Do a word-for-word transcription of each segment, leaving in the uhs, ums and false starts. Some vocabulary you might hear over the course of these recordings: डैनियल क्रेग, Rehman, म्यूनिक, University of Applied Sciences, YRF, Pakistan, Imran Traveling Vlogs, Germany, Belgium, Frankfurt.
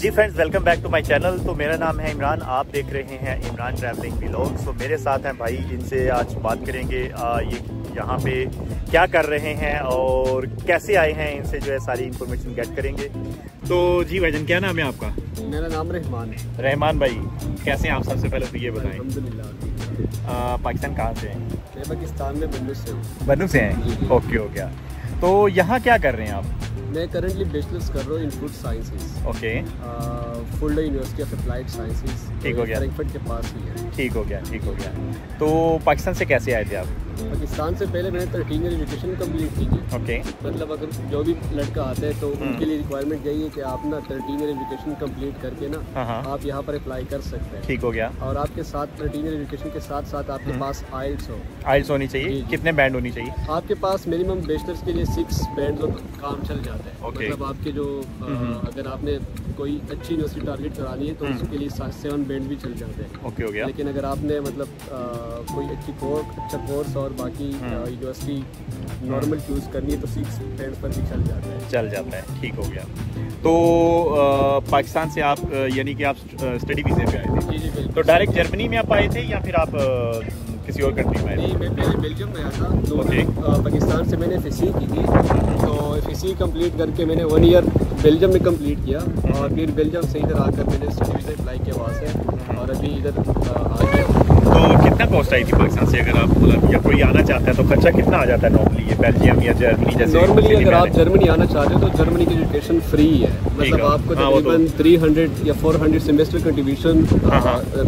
Ji friends, welcome back to my channel. तो मेरा नाम है इमरान, आप देख रहे हैं इमरान ट्रैवलिंग व्लॉग्स। तो मेरे साथ हैं भाई, इनसे आज बात करेंगे आ, ये यहाँ पे क्या कर रहे हैं और कैसे आए हैं, इनसे जो है सारी इन्फॉर्मेशन गेट करेंगे। तो जी भाईजान, क्या नाम है आपका? मेरा नाम रहमान है। रहमान भाई, कैसे हैं आप? सबसे पहले तो ये बताएँ। अल्हम्दुलिल्लाह। पाकिस्तान कहाँ से हैं? मैं पाकिस्तान में बनूस से हूँ। बनूस से हैं? ओके, हो गया। तो यहाँ क्या कर रहे हैं आप? मैं करंटली बैचलर्स कर रहा हूँ in food sciences. Okay. Fulda university of applied sciences. ठीक हो गया। फ्रैंकफर्ट के पास ही है। ठीक हो गया, ठीक हो गया। तो पाकिस्तान से कैसे आए थे आप? पाकिस्तान से पहले मैंने थर्टीन ईयर एजुकेशन कम्प्लीट की है। ओके। मतलब अगर जो भी लड़का आता है तो उनके लिए रिक्वायरमेंट यही है कि आप ना थर्टीन ईयर एजुकेशन कम्प्लीट करके ना आप यहाँ पर अप्लाई कर सकते हैं। ठीक हो गया। और आपके साथ थर्टीन ईयर एजुकेशन के साथ साथ आपके पास आइल्स हो आइल्स होनी चाहिए। कितने बैंड होनी चाहिए आपके पास? मिनिमम बैचलर्स के लिए सिक्स बैंड काम चल जाता है। okay. मतलब आपके जो आ, अगर आपने कोई अच्छी यूनिवर्सिटी टारगेट करानी है तो उसके लिए सात सेवन बैंड भी चल जाते हैं। ओके, हो गया। लेकिन अगर आपने मतलब आ, कोई अच्छी कोर्स अच्छा कोर्स और बाकी यूनिवर्सिटी नॉर्मल चूज़ करनी है तो सिक्स बैंड पर भी चल जाता है। चल जाता है। ठीक हो गया। तो आ, पाकिस्तान से आप यानी कि आप स्टडी वीज़े पे आए थे? जी जी। तो डायरेक्ट जर्मनी में आप आए थे या फिर आप किसी और कंट्री में? नहीं, मैं पहले बेल्जियम में आया था। तो okay. पाकिस्तान से मैंने एफ एस सी की थी, तो एफ एस सी कम्प्लीट करके मैंने वन ईयर बेल्जियम में कंप्लीट किया और फिर बेल्जियम से इधर आकर मैंने स्टडी वीज़ा अप्लाई किया वहाँ से और अभी इधर आ गया। तो कितना कॉस्ट आई थी पाकिस्तान से? अगर आप मतलब या कोई आना चाहता है तो खर्चा कितना आ जाता है नॉर्मली बेल्जियम या जर्मनी जैसे? नॉर्मली अगर आप जर्मनी आना चाहते हो तो जर्मनी की एजुकेशन फ्री है। मतलब आपको तकरीबन थ्री हंड्रेड या four hundred semester contribution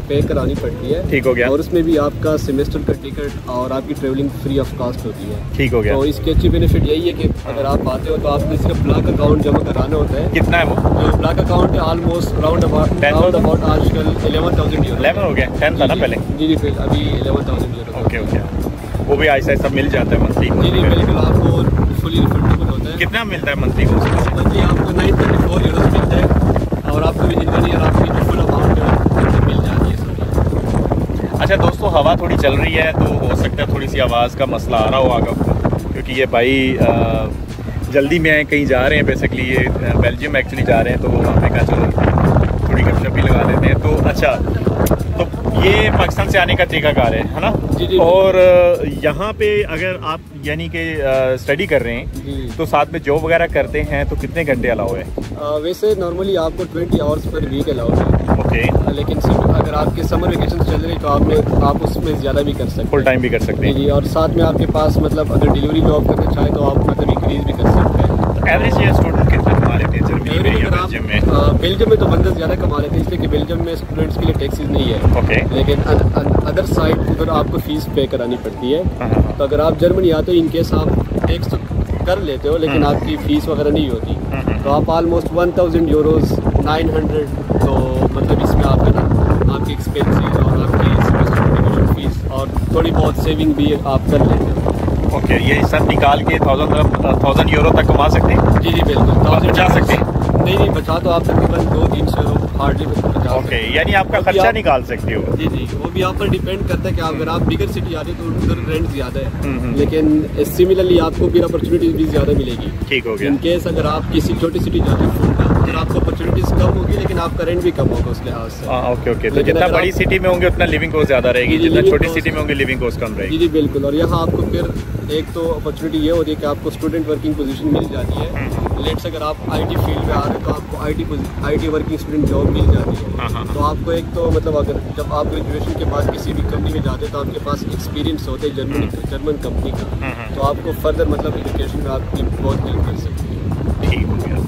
pay करानी पड़ती है। ठीक हो गया। और उसमें भी आपका सेमेस्टर का टिकट और आपकी ट्रेवलिंग फ्री ऑफ कास्ट होती है। ठीक हो गया। तो इसकी अच्छी बेनिफिट यही है कि अगर आप आते हो तो आपको सिर्फ ब्लॉक अकाउंट जमा कराना होता है। कितना है वो block account? Almost round about आजकल इलेवन थाउजेंड इलेवन हो गया। टेन था ना पहले? जी जी। फिर अभी eleven thousand euro. Okay okay. वो भी ऐसा ऐसा मिल जाता है मंथली? जी जी बिल्कुल, आपको फुली रिफंडेबल होता है। कितना मिलता है मंथली? मंथली आपको नाइन थर्टी फोर यूरो मिलता है और आपको इंजन और आपकी जो फुल अमाउंट है मिल जाती है सर। अच्छा दोस्तों, हवा थोड़ी चल रही है तो हो सकता है थोड़ी सी आवाज़ का मसला आ रहा हो आगे, क्योंकि ये भाई आ, जल्दी में कहीं जा रहे हैं। बेसिकली ये बेल्जियम एक्चुअली जा रहे हैं, तो हमने कहा चलो थोड़ी गपशप भी लगा देते हैं। तो अच्छा, तो ये पाकिस्तान से आने का तरीकाकार है है ना? जी जी। और यहाँ पे अगर आप यानी कि स्टडी कर रहे हैं तो साथ में जॉब वगैरह करते हैं तो कितने घंटे अलाउ है? वैसे नॉर्मली आपको twenty hours per week allow है। ओके। लेकिन अगर आपके समर वेकेशन चल रही है तो आपने आप उसमें ज़्यादा भी कर सकते हैं, फुल टाइम भी कर सकते हैं। जी। और साथ में आपके पास मतलब अगर डिलीवरी जॉब करना चाहें तो आप मतलब इंक्रीज भी कर सकते हैं। तो एवरेज ये स्टूडेंट कितने कमा लेते हैं जर्मनी में या बेल्जियम में? बेल्जियम में तो बंदर ज़्यादा कमा लेते हैं, इसलिए कि बेल्जियम में स्टूडेंट्स के लिए टैक्सीज नहीं है। ओके। लेकिन अदर साइड उधर आपको फीस पे करानी पड़ती है। तो अगर आप जर्मनी आते हो इनकेस आप टैक्स कर लेते हो लेकिन आपकी फ़ीस वगैरह नहीं होती, तो आप almost one thousand euros nine hundred, तो मतलब इसमें आपका ना आपकी एक्सपेंसेस और आपकी फीस और थोड़ी बहुत सेविंग भी आप कर लेते हो। ओके। ये सब निकाल के थाउजेंड थाउजेंड यूरो तक कमा सकते हैं? जी जी बिल्कुल। थाउजेंड बचा सकते हैं? नहीं नहीं, बचा तो आप तकरीबन दो तीन सौ हार्डली बचा। ओके। यानी आपका खर्चा निकाल सकते हो? जी जी। वो भी आप पर डिपेंड करता है कि अगर आप बिगर सिटी आते हो तो उधर रेंट ज़्यादा है, लेकिन सिमिलरली आपको फिर अपॉर्चुनिटीज भी ज़्यादा मिलेगी। ठीक हो गया। इनकेस अगर आप किसी छोटी सिटी जाते हो तो आपको अपॉर्चुनिटीज़ कम होगी लेकिन आपका रेंट भी कम होगा उस लिहाज से। Okay okay. तो जितना बड़ी सिटी में होंगे उतना लिविंग कॉस्ट ज़्यादा रहेगी, जितना छोटी सिटी में होंगे लिविंग कॉस्ट कम रहेगी। जी जी बिल्कुल। और यहाँ आपको फिर एक तो अपॉर्चुनिटी ये होती है कि आपको स्टूडेंट वर्किंग पोजीशन मिल जाती है। लेट्स अगर आप आईटी फील्ड में आ रहे हो तो आपको IT IT working student job मिल जाती है। तो आपको एक तो मतलब अगर जब आप ग्रेजुएशन के बाद किसी भी कंपनी में जाते हो तो आपके पास एक्सपीरियंस होता है जर्मनी जर्मन कंपनी का, तो आपको फर्दर मतलब एजुकेशन में आपकी बहुत हेल्प कर सकती है। ठीक हो गया।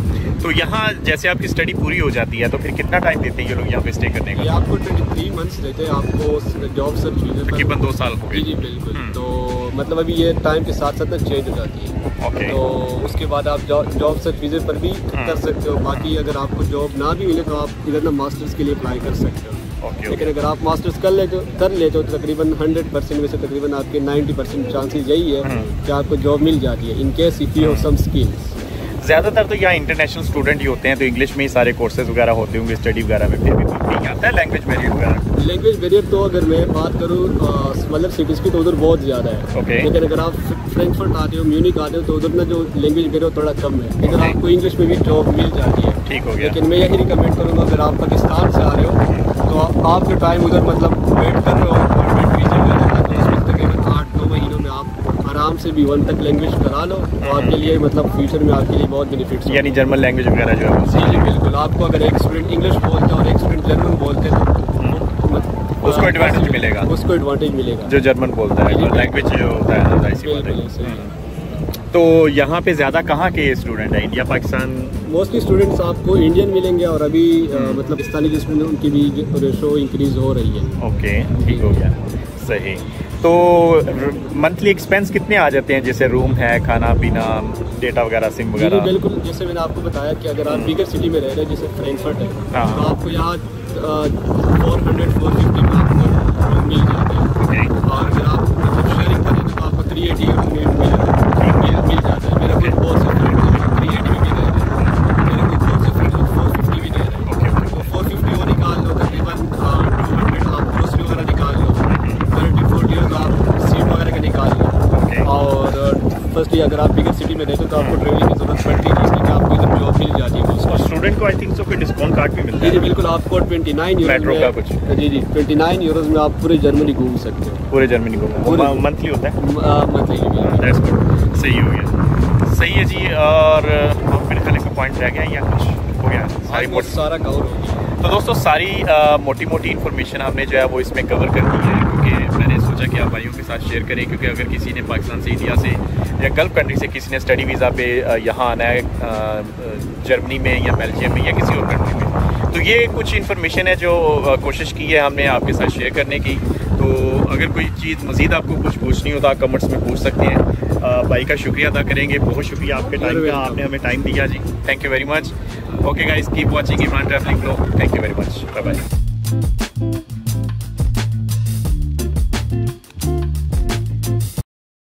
तो यहाँ जैसे आपकी स्टडी पूरी हो जाती है तो फिर कितना टाइम देते हैं ये लोग यहाँ पे स्टे करने का? आपको ट्वेंटी थ्री मंथ्स देते हैं आपको जॉब सर्च वीज़ा, तकरीबन दो साल हो गए। जी बिल्कुल। तो मतलब अभी ये टाइम के साथ साथ चेंज हो जाती है। Okay. तो उसके बाद आप जॉब सर्च वीज़े पर भी कर सकते हो। बाकी अगर आपको जॉब ना भी मिले तो आप इधर ना मास्टर्स के लिए अप्लाई कर सकते हो। Okay, लेकिन okay. अगर आप मास्टर्स कर लेते हो कर लेते हो तो तकरीबन हंड्रेड परसेंट में से तकरीबन आपके नाइन्टी परसेंट चांसेज यही है कि आपको जॉब मिल जाती है in case if you have some skills. ज़्यादातर तो यहाँ इंटरनेशनल स्टूडेंट ही होते हैं, तो इंग्लिश में ही सारे कोर्सेज वगैरह होते होंगे, स्टडी वगैरह में फिर भी ठीक आता है। लैंग्वेज बैरियर वगैरह लैंग्वेज बैरियर तो अगर मैं बात करूँ मतलब सिटीज़ की तो उधर बहुत ज़्यादा है। ओके, लेकिन अगर आप फ्रैंकफर्ट आते हो, म्यूनिक आते हो, तो उधर ना जो लैंग्वेज बैरियर थोड़ा कम है, लेकिन आपको इंग्लिश में भी जॉब मिल जाती है। ठीक हो गया। लेकिन मैं यही रिकमेंड करूँगा अगर आप पाकिस्तान से आ रहे हो तो आपका टाइम उधर मतलब वेट कर रहे हो, आराम से भी वन तक लैंग्वेज करा लो, आपके लिए मतलब फ्यूचर में आपके लिए बहुत बेनिफिट्स। यानी जर्मन लैंग्वेज वगैरह जो है। जी जी बिल्कुल, आपको अगर एक स्टूडेंट इंग्लिश बोलते हैं और एक स्टूडेंट जर्मन बोलते हैं तो उसको एडवांटेज मिलेगा, उसको एडवांटेज मिलेगा जो जर्मन बोलता है, लैंग्वेज जो होता है। तो यहाँ पे ज़्यादा कहाँ के स्टूडेंट हैं, इंडिया पाकिस्तान? मोस्टली स्टूडेंट्स आपको इंडियन मिलेंगे और अभी मतलब पाकिस्तानी जो स्टूडेंट उनकी भी रेशो इंक्रीज़ हो रही है। ओके, ठीक हो गया, सही। तो मंथली एक्सपेंस कितने आ जाते हैं, जैसे रूम है, खाना पीना, डेटा वगैरह, सिम वगैरह? बिल्कुल, जैसे मैंने आपको बताया कि अगर आप बिगर सिटी में रह रहे हैं जैसे फ्रैंकफर्ट है तो आपको यहाँ फोर हंड्रेड फोर फिफ्टी में आपको रूम मिल जाता है, और अगर आप मतलब शेयरिंग करें तो आपको थ्री एटी में मिल जाता है। मेरा कोई फोर से थ्री एटी भी रह रहा है, मेरे को फोर से फोर फिफ्टी भी रह रहा है। तो फोर फिफ्टी वो निकाल लो, तकरीबन टू हंड्रेड आप ग्रोसरी वगैरह निकाल लो, थर्टी फोर्टी आप सीट वगैरह का निकाल लो। और फर्स्टली अगर आप बिगर सिटी में रहते हो तो आपको ट्रेवलिंग की जरूरत पड़ती है, जिसमें कि आपको इधर जॉब मिल जाती है। और स्टूडेंट को आई थिंक सो कोई डिस्काउंट कार्ड भी मिलता है? जी बिल्कुल, आपको ट्वेंटी नाइन यूरो का कुछ जी जी ट्वेंटी नाइन यूरोज में आप पूरे जर्मनी घूम सकते हो। पूरे जर्मनी घूम मंथली होता है? मंथली। सही हो गया, सही है जी। और मेरे ख्याल में पॉइंट रह गया या कुछ हो गया? सारी सारा कवर हो गया। तो दोस्तों सारी मोटी मोटी इन्फॉर्मेशन हमने जो है वो इसमें कवर कर दी है, क्योंकि मैंने सोचा कि आप भाइयों के साथ शेयर करें, क्योंकि अगर किसी ने पाकिस्तान से, इंडिया से या गल्फ कंट्री से किसी ने स्टडी वीज़ा पे यहाँ आना है, जर्मनी में या बेल्जियम में या किसी और कंट्री में, तो ये कुछ इन्फॉर्मेशन है जो कोशिश की है हमने आपके साथ शेयर करने की। तो अगर कोई चीज़ मज़ीद आपको कुछ पूछनी हो तो आप कमेंट्स में पूछ सकते हैं। भाई का शुक्रिया अदा करेंगे, बहुत शुक्रिया आपके टाइम का, आपने हमें टाइम दिया जी, thank you very much. Okay guys, keep watching Imran travelling vlog, thank you very much, bye bye.